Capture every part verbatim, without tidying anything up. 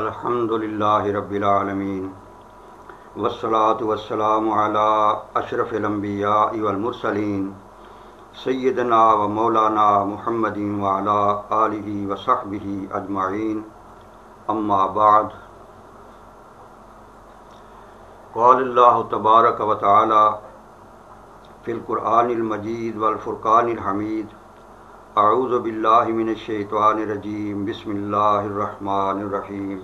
अल्हम्दुलिल्लाहि रब्बिल आलमीन वस्सलातु वस्सलामु अला अशरफिल अंबिया वल मुरसलीन सय्यदना व मौलाना मुहम्मदिन व अला आलिहि व सहबिहि अजमाइन अम्मा बाद। क़ाल अल्लाहु तबारक व तआला फ़िल कुरआनिल मजीद वल फ़ुरक़ानिल हमीद आऊज़ु बिल्लाहि मिनश शैतानिर रजीम बिस्मिल्लाहिर रहमानिर रहीम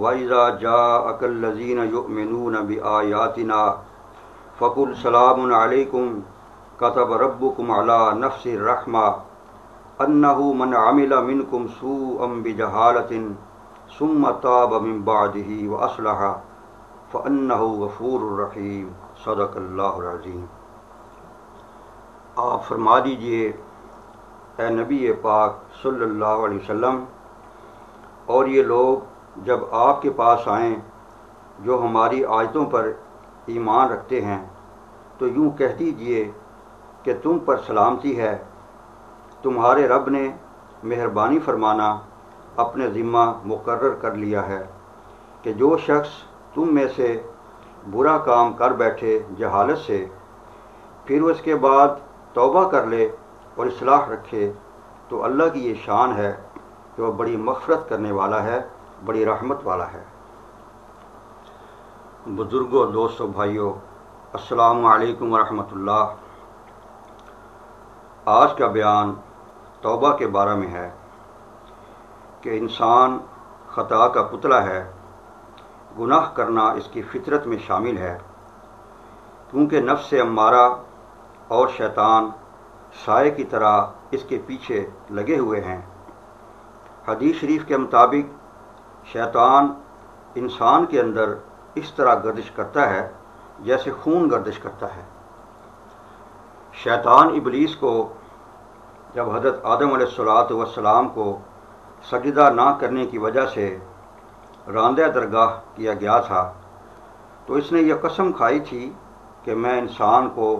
व इज़ा जाअकल लज़ीना युमिनूना बिआयातिना फ़कुल सलामुन अलैकुम कतब रब्बुकुम अला नफ़्सिर रहमा अन्नहु मन अमिला मिनकुम सूअन बिजहालतिन सुम्मा ताब मिन बादिही व अस्लहा फ़अन्नहु गफ़ूरुर रहीम। सदक़ल्लाहुल अज़ीम। आप फरमा दीजिए ए नबी पाक सल्लल्लाहु अलैहि वसल्लम, और ये लोग जब आपके पास आएँ जो हमारी आयतों पर ईमान रखते हैं तो यूँ कह दीजिए कि तुम पर सलामती है, तुम्हारे रब ने मेहरबानी फरमाना अपने ज़िम्मा मुकर्रर कर लिया है कि जो शख्स तुम में से बुरा काम कर बैठे जहालत से, फिर उसके बाद तौबा कर ले और इस्लाह रखे तो अल्लाह की ये शान है कि वह बड़ी मग़फ़िरत करने वाला है, बड़ी रहमत वाला है। बुज़ुर्गों, दोस्तों, भाइयों, अस्सलामु अलैकुम वरहमतुल्लाह। आज का बयान तौबा के बारे में है कि इंसान ख़ता का पुतला है, गुनाह करना इसकी फ़ितरत में शामिल है, क्योंकि नफ्स अम्मारा और शैतान साए की तरह इसके पीछे लगे हुए हैं। हदीस शरीफ के मुताबिक शैतान इंसान के अंदर इस तरह गर्दिश करता है जैसे खून गर्दिश करता है। शैतान इबलीस को जब हज़रत आदम अलैहिस्सलातु वस्सलाम को सजदा ना करने की वजह से रांदे दरगाह किया गया था तो इसने यह कसम खाई थी कि मैं इंसान को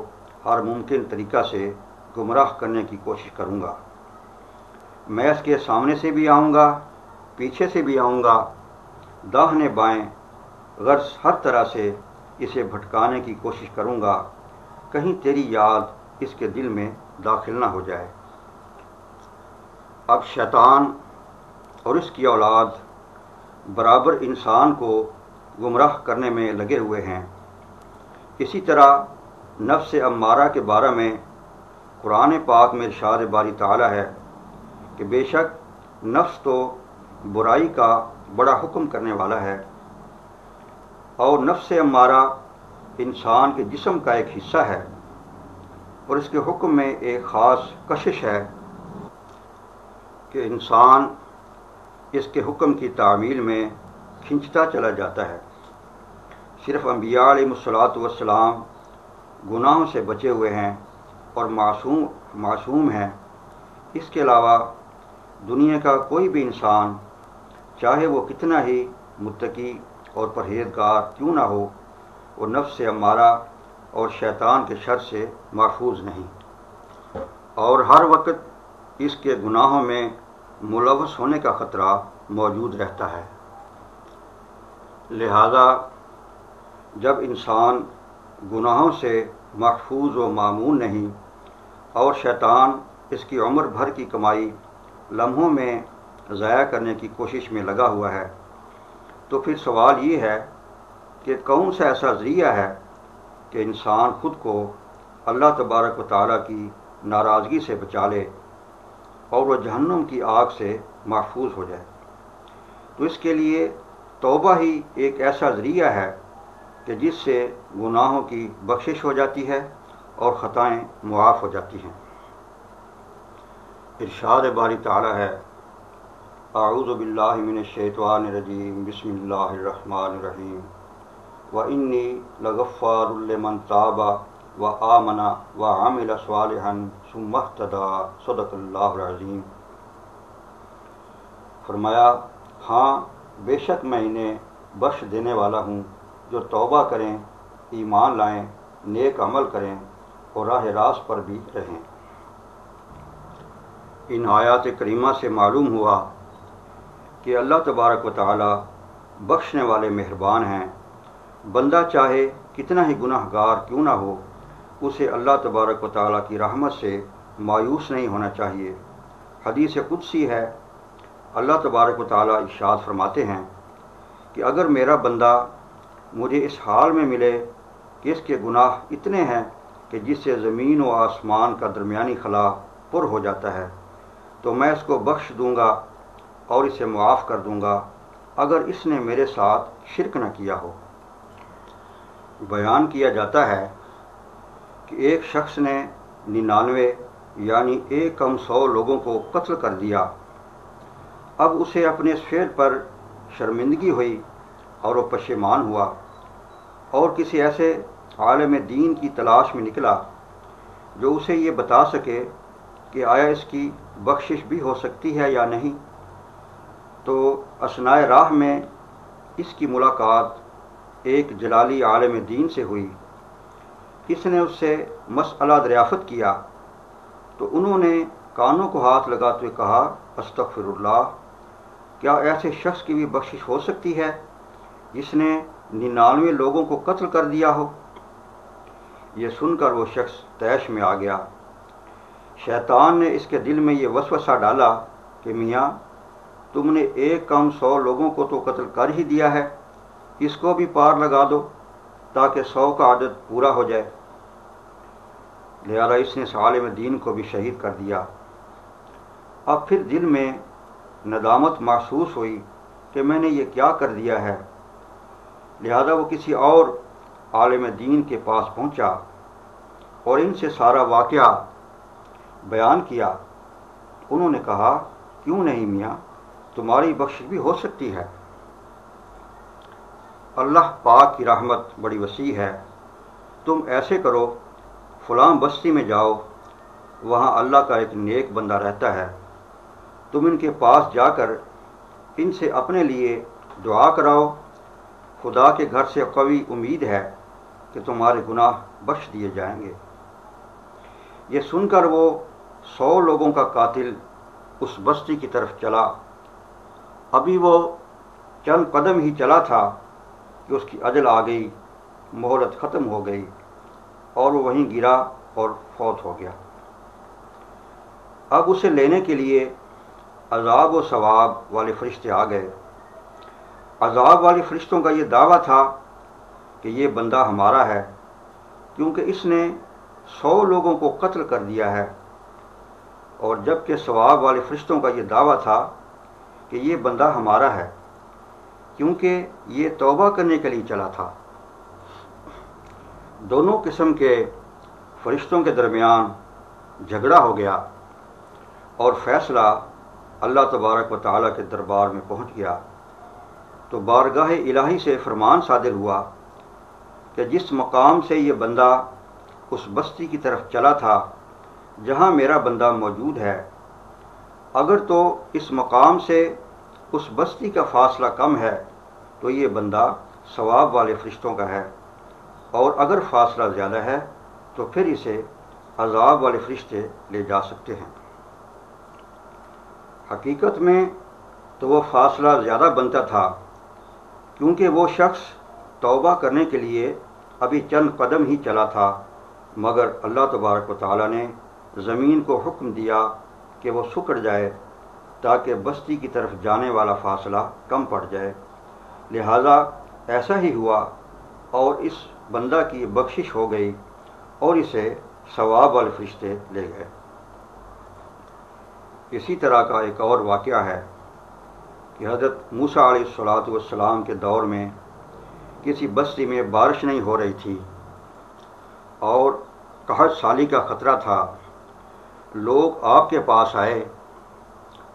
हर मुमकिन तरीक़ा से गुमराह करने की कोशिश करूँगा, मैं इसके सामने से भी आऊँगा, पीछे से भी आऊँगा, दाहने बाएं, गर्ज हर तरह से इसे भटकाने की कोशिश करूँगा, कहीं तेरी याद इसके दिल में दाखिल ना हो जाए। अब शैतान और इसकी औलाद बराबर इंसान को गुमराह करने में लगे हुए हैं। इसी तरह नफ्स अम्मारा के बारे में कुरान पाक में इरशाद बारी ताला है कि बेशक नफ्स तो बुराई का बड़ा हुक्म करने वाला है और नफ्स अम्मारा इंसान के जिस्म का एक हिस्सा है और इसके हुक्म में एक ख़ास कशिश है कि इंसान इसके हुक्म की तामील में खिंचता चला जाता है। सिर्फ अंबिया अलैहिस्सलातु वस्सलाम गुनाहों से बचे हुए हैं और मासूम मासूम हैं। इसके अलावा दुनिया का कोई भी इंसान चाहे वो कितना ही मुत्तकी और परहेजगार क्यों ना हो, वो नफ्स अम्मारा और शैतान के शर से महफूज नहीं और हर वक्त इसके गुनाहों में मुलव्वस होने का ख़तरा मौजूद रहता है। लिहाजा जब इंसान गुनाहों से महफूज व मामून नहीं और शैतान इसकी उम्र भर की कमाई लम्हों में ज़ाया करने की कोशिश में लगा हुआ है तो फिर सवाल ये है कि कौन सा ऐसा ज़रिया है कि इंसान ख़ुद को अल्लाह तबारक व तआला की नाराज़गी से बचा ले और वह जहन्नुम की आग से महफूज हो जाए। तो इसके लिए तौबा ही एक ऐसा ज़रिया है कि जिससे गुनाहों की बख्शिश हो जाती है और ख़ताएँ मुआफ़ हो जाती हैं। इरशाद बारी ताला है, आऊज़ु बिल्लाहि मिनश शैतानिर रजीम बिस्मिल्लाहिर रहमानिर रहीम व इन्नी लगफ़ारुल लिमन ताबा व आमना व अमिल सालिहन सुम्मा इह्तदा। सदक़ल्लाहुल अज़ीम। फरमाया, हाँ बेशक मैं इन्हें बख्श देने वाला हूँ जो तौबा करें, ईमान लाएं, नेक अमल करें और राह रास्त पर भी रहें। इन आयात करीमा से मालूम हुआ कि अल्लाह तबारक व तआला बख्शने वाले मेहरबान हैं। बंदा चाहे कितना ही गुनाहगार क्यों ना हो, उसे अल्लाह तबारक व तआला की रहमत से मायूस नहीं होना चाहिए। हदीस कुदसी है, अल्लाह तबारक व तआला इरशाद फरमाते हैं कि अगर मेरा बंदा मुझे इस हाल में मिले कि इसके गुनाह इतने हैं कि जिससे ज़मीन व आसमान का दरमियानी खला पुर हो जाता है, तो मैं इसको बख्श दूंगा और इसे मुआफ़ कर दूंगा, अगर इसने मेरे साथ शिरक न किया हो। बयान किया जाता है कि एक शख्स ने निन्यानवे यानी एक कम सौ लोगों को कत्ल कर दिया। अब उसे अपने इस फेल पर शर्मिंदगी हुई और वह पशेमान हुआ और किसी ऐसे आलम दीन की तलाश में निकला जो उसे ये बता सके कि आया इसकी बख्शिश भी हो सकती है या नहीं। तो असनाए राह में इसकी मुलाकात एक जलाली आलम दीन से हुई। इसने उससे मसला दरियाफ़त किया तो उन्होंने कानों को हाथ लगाते हुए कहा, अस्तग़फिरुल्लाह, क्या ऐसे शख्स की भी बख्शिश हो सकती है जिसने निन्यानवे लोगों को कत्ल कर दिया हो। यह सुनकर वो शख्स तैश में आ गया। शैतान ने इसके दिल में ये वसवसा डाला कि मियाँ, तुमने एक कम सौ लोगों को तो कत्ल कर ही दिया है, इसको भी पार लगा दो ताकि सौ का आदत पूरा हो जाए। लिहाजा इसने साले में दीन को भी शहीद कर दिया। अब फिर दिल में नदामत महसूस हुई कि मैंने ये क्या कर दिया है। लिहाजा वो किसी और आलिम दीन के पास पहुंचा और इनसे सारा वाक़या बयान किया। उन्होंने कहा, क्यों नहीं मियाँ, तुम्हारी बख्शिश भी हो सकती है। अल्लाह पाक की रहमत बड़ी वसी है। तुम ऐसे करो, फ़लां बस्ती में जाओ, वहाँ अल्लाह का एक नेक बंदा रहता है, तुम इनके पास जाकर इनसे अपने लिए दुआ कराओ। खुदा के घर से कवी उम्मीद है कि तुम्हारे गुनाह बख्श दिए जाएंगे। ये सुनकर वो सौ लोगों का कातिल उस बस्ती की तरफ चला। अभी वो चंद कदम ही चला था कि उसकी अजल आ गई, मोहलत ख़त्म हो गई और वो वहीं गिरा और फौत हो गया। अब उसे लेने के लिए अजाब व सवाब वाले फरिश्ते आ गए। अजाब वाले फरिश्तों का ये दावा था कि ये बंदा हमारा है क्योंकि इसने सौ लोगों को कत्ल कर दिया है, और जबकि सवाब वाले फरिश्तों का ये दावा था कि ये बंदा हमारा है क्योंकि ये तौबा करने के लिए चला था। दोनों किस्म के फरिश्तों के दरमियान झगड़ा हो गया और फैसला अल्लाह तबारक व तआला के दरबार में पहुंच गया। तो बारगाह इलाही से फरमान सादिर हुआ कि जिस मकाम से ये बंदा उस बस्ती की तरफ चला था जहां मेरा बंदा मौजूद है, अगर तो इस मकाम से उस बस्ती का फासला कम है तो ये बंदा सवाब वाले फरिश्तों का है, और अगर फासला ज़्यादा है तो फिर इसे अजाब वाले फरिश्ते ले जा सकते हैं। हकीकत में तो वह फासला ज़्यादा बनता था क्योंकि वो शख्स तौबा करने के लिए अभी चंद कदम ही चला था, मगर अल्लाह तबारक व तआला ने ज़मीन को हुक्म दिया कि वह सिकुड़ जाए ताकि बस्ती की तरफ जाने वाला फासला कम पड़ जाए। लिहाजा ऐसा ही हुआ और इस बंदा की बख्शिश हो गई और इसे सवाब वाले फरिश्ते ले गए। इसी तरह का एक और वाक़या है कि हज़रत मूसा अलैहिस्सलातु वस्सलाम के दौर में किसी बस्ती में बारिश नहीं हो रही थी और कहत साली का ख़तरा था। लोग आपके पास आए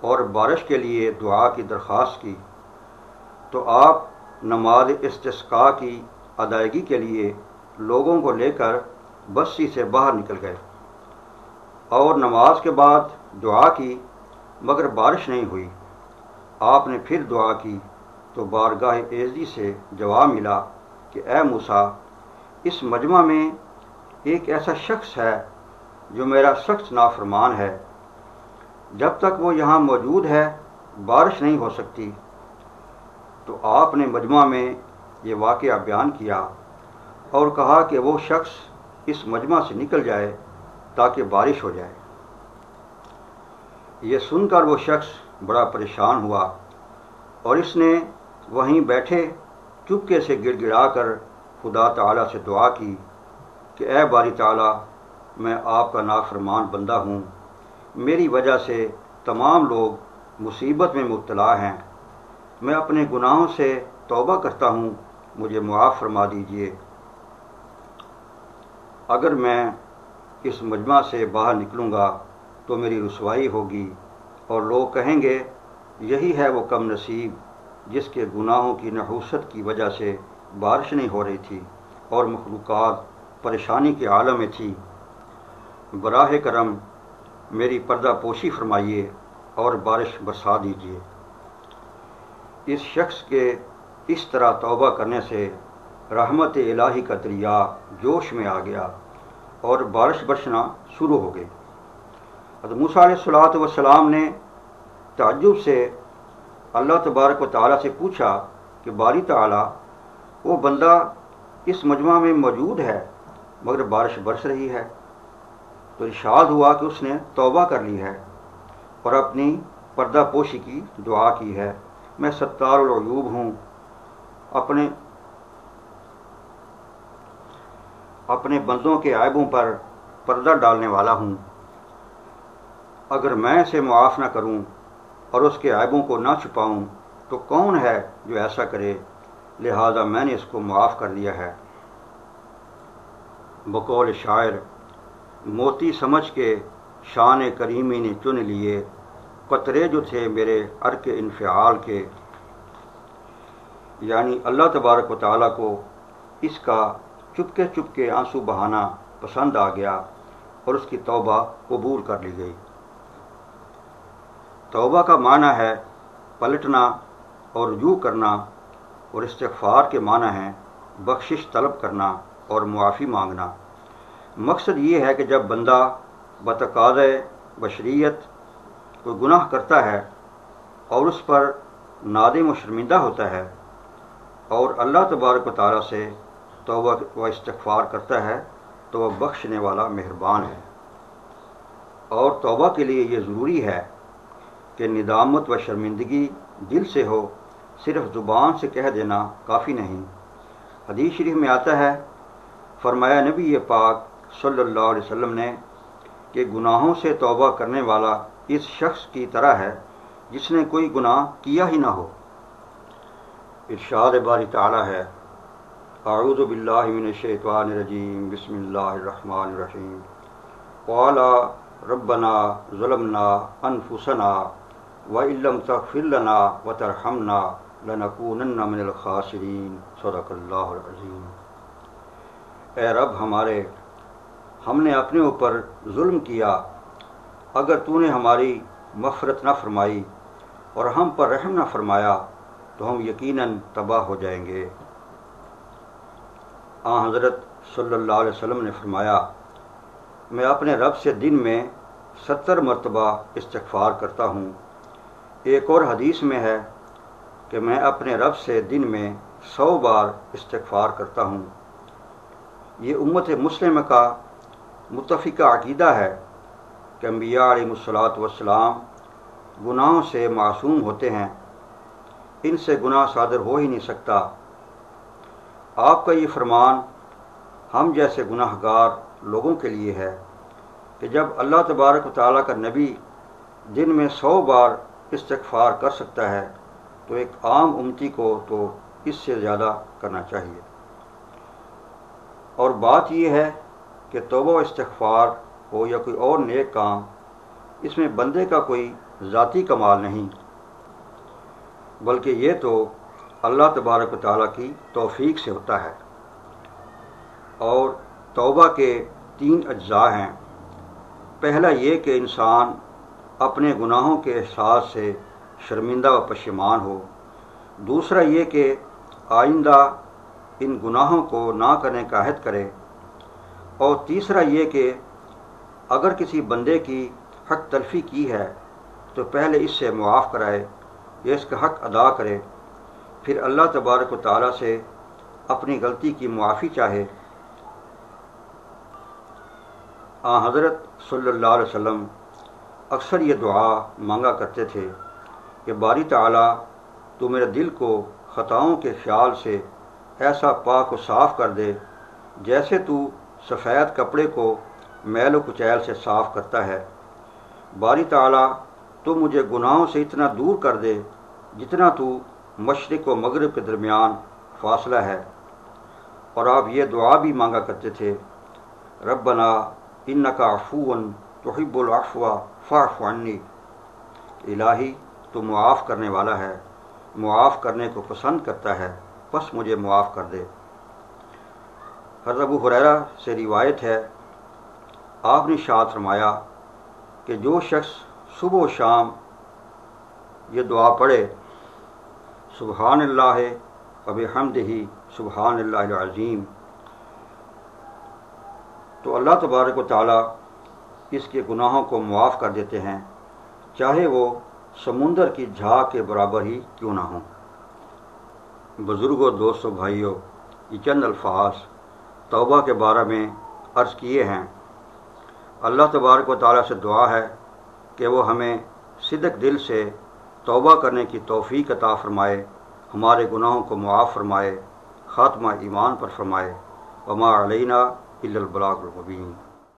और बारिश के लिए दुआ की दरख्वास्त की, तो आप नमाज इस्तिस्का की अदायगी के लिए लोगों को लेकर बस्ती से बाहर निकल गए और नमाज के बाद दुआ की, मगर बारिश नहीं हुई। आपने फिर दुआ की तो बारगाह एज़दी से जवाब मिला कि ए मूसा, इस मजमा में एक ऐसा शख्स है जो मेरा सख्त नाफरमान है, जब तक वो यहाँ मौजूद है बारिश नहीं हो सकती। तो आपने मजमा में ये वाक़या बयान किया और कहा कि वो शख्स इस मजमा से निकल जाए ताकि बारिश हो जाए। ये सुनकर वो शख्स बड़ा परेशान हुआ और इसने वहीं बैठे चुपके से गिड़गिड़ा कर खुदा ताला से दुआ की कि ऐ बारी ताला, मैं आपका नाफरमान बंदा हूँ, मेरी वजह से तमाम लोग मुसीबत में मुब्तला हैं, मैं अपने गुनाहों से तौबा करता हूँ, मुझे मुआफ़ फरमा दीजिए। अगर मैं इस मजमा से बाहर निकलूँगा तो मेरी रुसवाई होगी और लोग कहेंगे यही है वो कम नसीब जिसके गुनाहों की नहूसत की वजह से बारिश नहीं हो रही थी और मखलूक़ात परेशानी के आलम में थी। बराह करम मेरी पर्दा पोशी फरमाइए और बारिश बरसा दीजिए। इस शख्स के इस तरह तौबा करने से रहमत इलाही का दरिया जोश में आ गया और बारिश बरसना शुरू हो गई। हज़रत मूसा अलैहिस्सलातु वस्सलाम ने ताज्जुब से अल्लाह तबारक व तआला से पूछा कि बारी ताला, वो बंदा इस मजमा में मौजूद है मगर बारिश बरस रही है। तो इरशाद हुआ कि उसने तौबा कर ली है और अपनी पर्दा पोशी की दुआ की है। मैं सत्तारुल उयूब हूँ, अपने अपने बंदों के आयबों पर पर्दा डालने वाला हूँ। अगर मैं इसे मुआफ़ ना करूं और उसके आयबों को ना छुपाऊं तो कौन है जो ऐसा करे, लिहाजा मैंने इसको मुआफ़ कर लिया है। बकौल शायर, मोती समझ के शान करीमी ने चुन लिए कतरे जो थे मेरे अर्क इन्फ़िआल के। यानी अल्लाह तबारक व तआला को इसका चुपके चुपके आंसू बहाना पसंद आ गया और उसकी तौबा कबूल कर ली गई। तौबा का माना है पलटना और रुजू करना और इस्तिग़फ़ार के माना है बख्शिश तलब करना और मुआफ़ी मांगना। मकसद ये है कि जब बंदा बतकाज़े बशरियत कोई गुनाह करता है और उस पर नादिम और शर्मिंदा होता है और अल्लाह तबारक व तआला से तौबा व इस्तिग़फ़ार करता है तो वह बख्शने वाला मेहरबान है। और तौबा के लिए ये ज़रूरी है कि निदामत व शर्मिंदगी दिल से हो, सिर्फ ज़ुबान से कह देना काफ़ी नहीं। हदीस शरीफ में आता है, फरमाया नबी ये पाक सल्लल्लाहु अलैहि वसल्लम ने कि गुनाहों से तौबा करने वाला इस शख्स की तरह है जिसने कोई गुनाह किया ही ना हो। इरशाद बारी ताला है, आऊज़ु बिल्लाहि मिनश शैतानिर रजीम, बिस्मिल्लाहिर रहमानिर रहीम, क़ाला रब्बना ज़लमना अनफुसना व इल्लम तग़फिर लना व तरहमना लनकूनन्न मिनल ख़ासिरीन, सदक़ल्लाहुल अज़ीम। ए रब हमारे, हमने अपने ऊपर जुल्म किया, अगर तूने हमारी मफ़रत न फरमाई और हम पर रहम न फरमाया तो हम यकीनन तबाह हो जाएंगे। आ हज़रत सल्लल्लाहु अलैहि वसल्लम ने फरमाया, मैं अपने रब से दिन में सत्तर मरतबा इस्तिग़फ़ार करता हूँ। एक और हदीस में है कि मैं अपने रब से दिन में सौ बार इस्तिग़फ़ार करता हूँ। ये उम्मत मुस्लिम का मुत्तफ़िक़ा अक़ीदा है कि अंबिया अलैहिमुस्सलातु वस्सलाम गुनाहों से मासूम होते हैं, इनसे गुनाह सादर हो ही नहीं सकता। आपका ये फरमान हम जैसे गुनाहगार लोगों के लिए है कि जब अल्लाह तबारक व तआला का नबी दिन में सौ बार इस्तिग़फ़ार कर सकता है तो एक आम उम्मती को तो इससे ज़्यादा करना चाहिए। और बात यह है कि तौबा व इस्तिग़फ़ार हो या कोई और नेक काम, इसमें बंदे का कोई ज़ाती कमाल नहीं, बल्कि ये तो अल्लाह तबारक व तआला की तौफ़ीक़ से होता है। और तौबा के तीन अज्जा हैं। पहला ये कि इंसान अपने गुनाहों के एहसास से शर्मिंदा व पश्यमान हो। दूसरा ये कि आइंदा इन गुनाहों को ना करने का अहद करे। और तीसरा ये कि अगर किसी बंदे की हक़ तलफ़ी की है तो पहले इससे मुआफ़ कराए या इसका हक़ अदा करे। फिर अल्लाह तबारक व तआला से अपनी गलती की मुआफ़ी चाहे। आ हज़रत सल्लल्लाहु अलैहि वसल्लम अक्सर ये दुआ मांगा करते थे कि बारी ताला तो मेरे दिल को ख़ताओं के ख्याल से ऐसा पाक व साफ़ कर दे जैसे तू सफ़ेद कपड़े को मैल व कुचैल से साफ़ करता है। बारी ताला तो मुझे गुनाहों से इतना दूर कर दे जितना तू मशरिक़ व मगरिब के दरमियान फासला है। और आप ये दुआ भी मांगा करते थे, रब्बना इन्नका अफ़ुव्वुन तुहिब्बुल अफ़्वा फ़अफ़ु अन्नी, इलाही तो मुआफ़ करने वाला है, मुआफ़ करने को पसंद करता है, बस मुझे मुआफ़ कर दे। हज़रत अबू हुरैरा से रिवायत है, आपने शाद फरमाया कि जो शख्स सुबह शाम ये दुआ पढ़े, सुबहानल्लाह व बिहम्दिही सुबहानल्लाहिल अज़ीम, तो अल्लाह तबारक व तआला इसके गुनाहों को मुआफ़ कर देते हैं, चाहे वो समुंदर की झाग के बराबर ही क्यों ना हो। बुज़ुर्गों, दोस्तों, भाइयों, ये चंद अल्फाज तौबा के बारे में अर्ज़ किए हैं। अल्लाह तबारक व तआला से दुआ है कि वो हमें सिदक दिल से तौबा करने की तौफीक अता फ़रमाए, हमारे गुनाहों को मुआफ़ फ़रमाए, ख़ात्मा ईमान पर फ़रमाए। वमा अलैना इल्लल बलागुल मुबीन।